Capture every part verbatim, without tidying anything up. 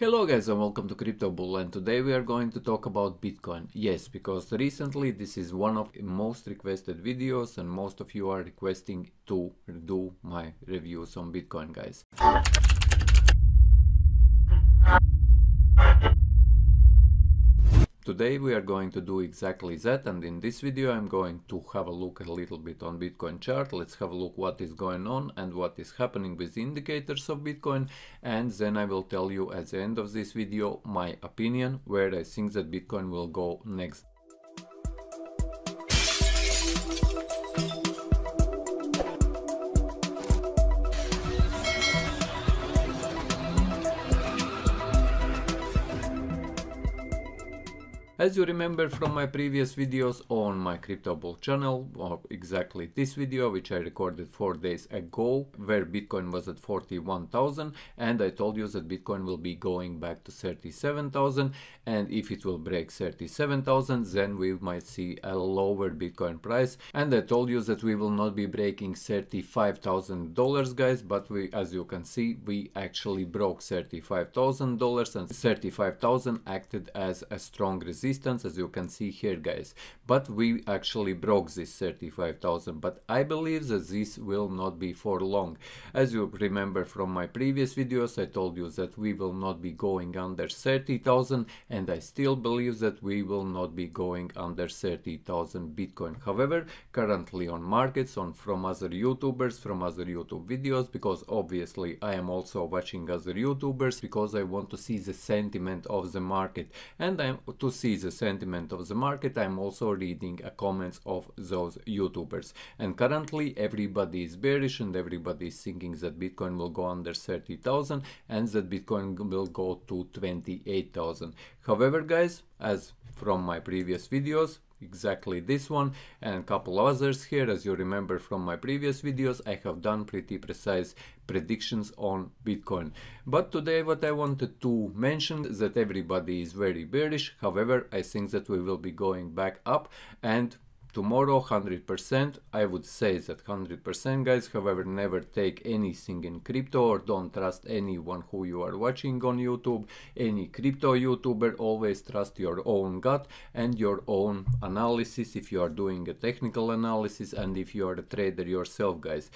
Hello guys and welcome to Crypto Bull, and today we are going to talk about Bitcoin. Yes, because recently this is one of the most requested videos and most of you are requesting to do my reviews on Bitcoin, guys. Today we are going to do exactly that, and in this video I'm going to have a look a little bit on Bitcoin chart. Let's have a look what is going on and what is happening with indicators of Bitcoin, and then I will tell you at the end of this video my opinion where I think that Bitcoin will go next. As you remember from my previous videos on my Crypto Bull channel, or exactly this video which I recorded four days ago, where Bitcoin was at forty-one thousand, and I told you that Bitcoin will be going back to thirty-seven thousand, and if it will break thirty-seven thousand then we might see a lower Bitcoin price. And I told you that we will not be breaking thirty-five thousand dollars, guys, but we, as you can see, we actually broke thirty-five thousand dollars, and thirty-five thousand acted as a strong resistance. As you can see here, guys, but we actually broke this thirty-five thousand, but I believe that this will not be for long. As you remember from my previous videos, I told you that we will not be going under thirty thousand, and I still believe that we will not be going under thirty thousand Bitcoin. However, currently on markets, on from other YouTubers, from other YouTube videos, because obviously I am also watching other YouTubers because I want to see the sentiment of the market, and I'm to see the sentiment of the market I'm also reading a comments of those YouTubers, and currently everybody is bearish and everybody is thinking that Bitcoin will go under thirty thousand and that Bitcoin will go to twenty-eight thousand. However, guys, as from my previous videos, exactly this one and a couple others here, as you remember from my previous videos, I have done pretty precise predictions on Bitcoin. But today what I wanted to mention is that everybody is very bearish. However, I think that we will be going back up, and tomorrow one hundred percent, I would say that one hundred percent, guys. However, never take anything in crypto, or don't trust anyone who you are watching on YouTube, any crypto YouTuber. Always trust your own gut and your own analysis if you are doing a technical analysis and if you are a trader yourself, guys.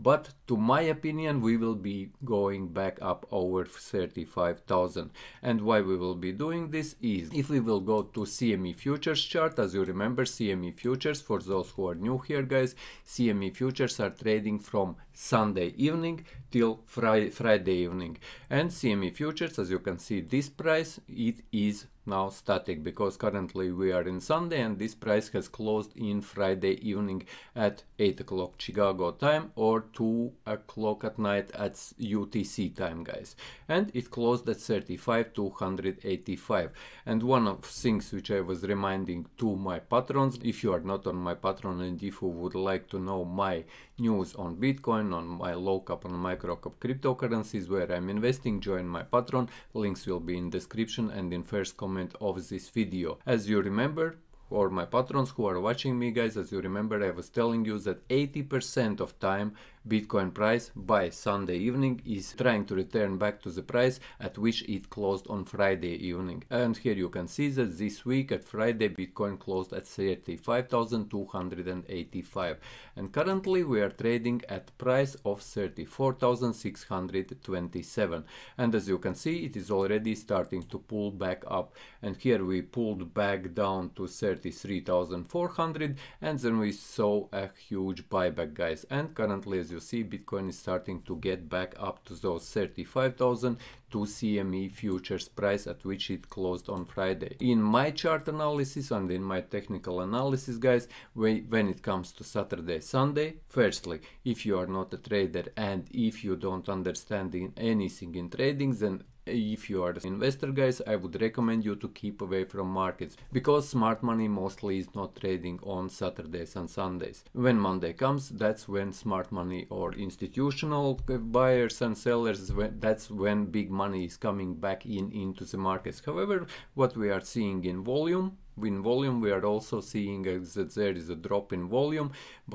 But to my opinion, we will be going back up over thirty-five thousand. And why we will be doing this is, if we will go to C M E futures chart, as you remember, C M E futures, for those who are new here, guys, C M E futures are trading from Sunday evening till Friday, Friday evening. And C M E futures, as you can see, this price, it is now static, because currently we are in Sunday and this price has closed in Friday evening at eight o'clock Chicago time, or two o'clock at night at U T C time, guys, and it closed at thirty-five thousand two hundred eighty-five. And one of things which I was reminding to my patrons, if you are not on my Patreon and if you would like to know my news on Bitcoin, on my low cap and micro cap cryptocurrencies where I'm investing, join my Patreon. Links will be in description and in first comment of this video. As you remember, or my patrons who are watching me, guys, as you remember, I was telling you that eighty percent of time Bitcoin price by Sunday evening is trying to return back to the price at which it closed on Friday evening. And here you can see that this week at Friday Bitcoin closed at thirty-five thousand two hundred eighty-five, and currently we are trading at price of thirty-four thousand six hundred twenty-seven, and as you can see it is already starting to pull back up, and here we pulled back down to thirty-three thousand four hundred and then we saw a huge buyback, guys, and currently as you see Bitcoin is starting to get back up to those thirty-five thousand to C M E futures price at which it closed on Friday. In my chart analysis and in my technical analysis, guys, we, when it comes to Saturday, Sunday, firstly, if you are not a trader and if you don't understand in anything in trading, then if you are an investor, guys, I would recommend you to keep away from markets, because smart money mostly is not trading on Saturdays and Sundays. When Monday comes, that's when smart money or institutional buyers and sellers, that's when big money is coming back in into the markets. However, what we are seeing in volume, in volume. We are also seeing uh, that there is a drop in volume.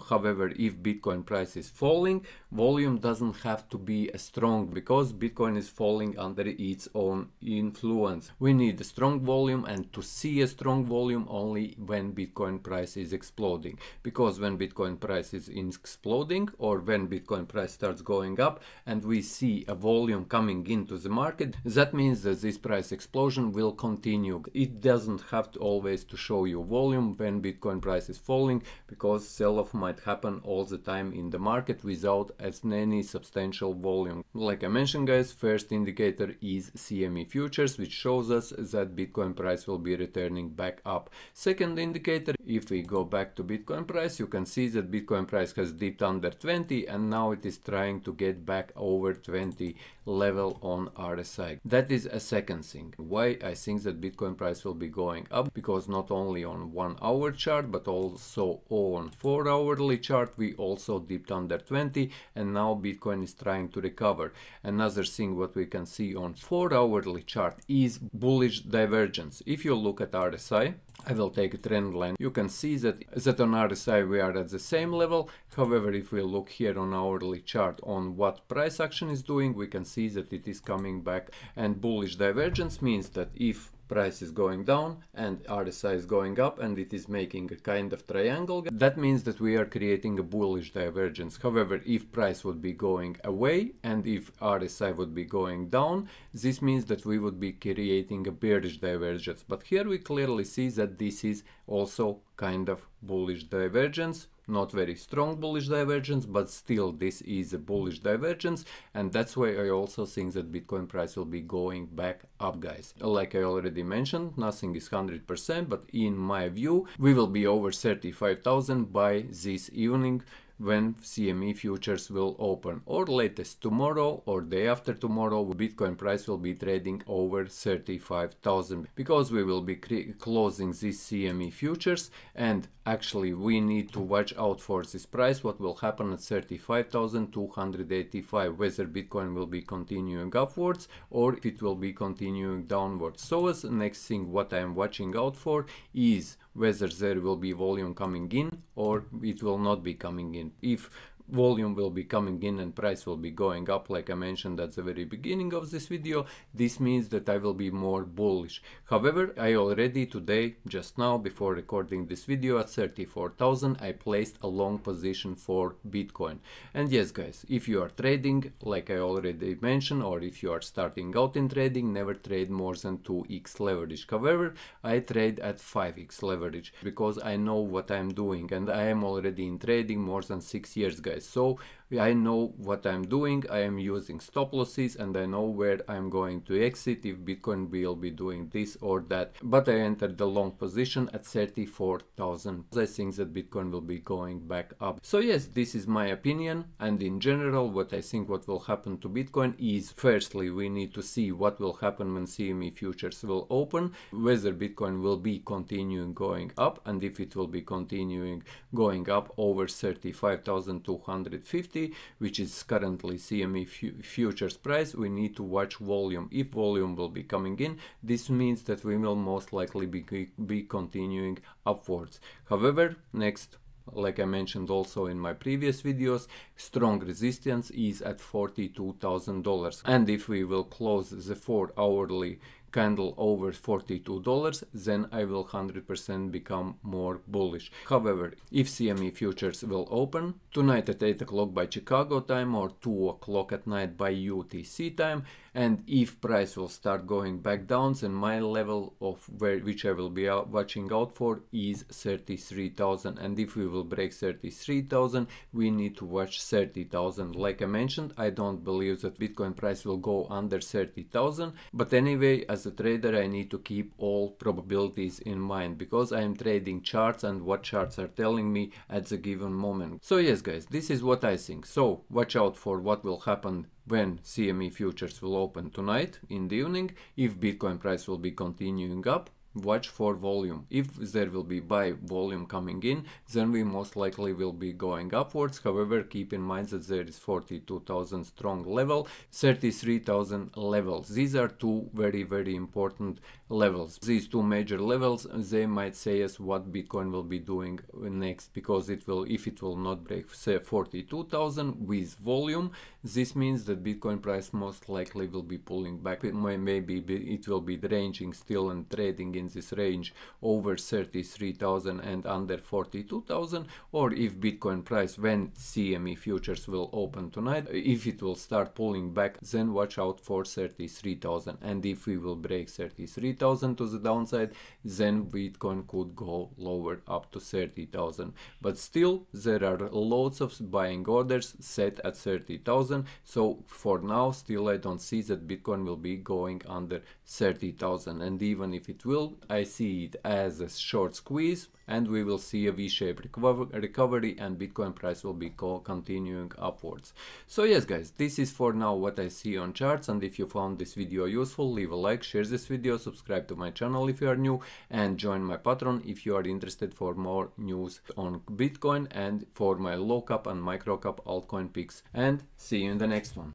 However, if Bitcoin price is falling, volume doesn't have to be as strong because Bitcoin is falling under its own influence. We need a strong volume, and to see a strong volume only when Bitcoin price is exploding, because when Bitcoin price is exploding or when Bitcoin price starts going up and we see a volume coming into the market, that means that this price explosion will continue. It doesn't have to always to show you volume when Bitcoin price is falling, because sell-off might happen all the time in the market without as any substantial volume. Like I mentioned, guys, first indicator is C M E futures, which shows us that Bitcoin price will be returning back up. Second indicator, if we go back to Bitcoin price, you can see that Bitcoin price has dipped under twenty and now it is trying to get back over twenty level on R S I. That is a second thing why I think that Bitcoin price will be going up, because not only on one hour chart but also on four hourly chart we also dipped under twenty, and now Bitcoin is trying to recover. Another thing what we can see on four hourly chart is bullish divergence. If you look at R S I, I will take a trend line, you can see that that on R S I we are at the same level. However, if we look here on hourly chart on what price action is doing, we can see that it is coming back. And bullish divergence means that if price is going down and R S I is going up and it is making a kind of triangle, that means that we are creating a bullish divergence. However, if price would be going away and if R S I would be going down, this means that we would be creating a bearish divergence. But here we clearly see that this is also kind of bullish divergence. Not very strong bullish divergence, but still this is a bullish divergence, and that's why I also think that Bitcoin price will be going back up, guys. Like I already mentioned, nothing is one hundred percent, but in my view, we will be over thirty-five thousand by this evening, when C M E futures will open, or latest tomorrow or day after tomorrow. Bitcoin price will be trading over thirty-five thousand, because we will be closing these C M E futures, and actually we need to watch out for this price, what will happen at thirty-five thousand two hundred eighty-five, whether Bitcoin will be continuing upwards or if it will be continuing downwards. So as next thing what I am watching out for is whether there will be volume coming in or it will not be coming in. If volume will be coming in and price will be going up, like I mentioned at the very beginning of this video, this means that I will be more bullish. However, I already today, just now before recording this video, at thirty-four thousand I placed a long position for Bitcoin. And yes, guys, if you are trading, like I already mentioned, or if you are starting out in trading, never trade more than two x leverage. However, I trade at five x leverage because I know what I'm doing, and I am already in trading more than six years, guys. So I know what I'm doing. I am using stop losses and I know where I'm going to exit if Bitcoin will be doing this or that. But I entered the long position at thirty-four thousand. I think that Bitcoin will be going back up. So yes, this is my opinion, and in general what I think what will happen to Bitcoin is, firstly, we need to see what will happen when C M E futures will open, whether Bitcoin will be continuing going up, and if it will be continuing going up over thirty-five thousand two hundred fifty, which is currently C M E fu futures price, we need to watch volume. If volume will be coming in, this means that we will most likely be, be continuing upwards. However, next, like I mentioned also in my previous videos, strong resistance is at forty-two thousand dollars, and if we will close the four hourly candle over forty-two dollars, then I will one hundred percent become more bullish. However, if C M E futures will open tonight at eight o'clock by Chicago time or two o'clock at night by U T C time, and if price will start going back down, then my level of where which I will be out watching out for is thirty-three thousand, and if we will break thirty-three thousand, we need to watch thirty thousand. Like I mentioned, I don't believe that Bitcoin price will go under thirty thousand, but anyway, as a trader I need to keep all probabilities in mind, because I am trading charts and what charts are telling me at the given moment. So yes, guys, this is what I think. So watch out for what will happen when C M E futures will open tonight in the evening, if Bitcoin price will be continuing up, watch for volume. If there will be buy volume coming in, then we most likely will be going upwards. However, keep in mind that there is forty-two thousand strong level, thirty-three thousand levels. These are two very very important levels. These two major levels, they might say us what Bitcoin will be doing next, because it will, if it will not break say forty-two thousand with volume, this means that Bitcoin price most likely will be pulling back. It may, maybe be, it will be ranging still and trading in in this range over thirty-three thousand and under forty-two thousand, or if Bitcoin price when C M E futures will open tonight, if it will start pulling back, then watch out for thirty-three thousand. And if we will break thirty-three thousand to the downside, then Bitcoin could go lower up to thirty thousand. But still there are loads of buying orders set at thirty thousand, so for now still I don't see that Bitcoin will be going under thirty thousand, and even if it will, I see it as a short squeeze and we will see a V-shaped recovery and Bitcoin price will be co continuing upwards. So yes guys, this is for now what I see on charts, and if you found this video useful, leave a like, share this video, subscribe to my channel if you are new, and join my Patreon if you are interested for more news on Bitcoin and for my low cap and micro cap altcoin picks, and see you in the next one.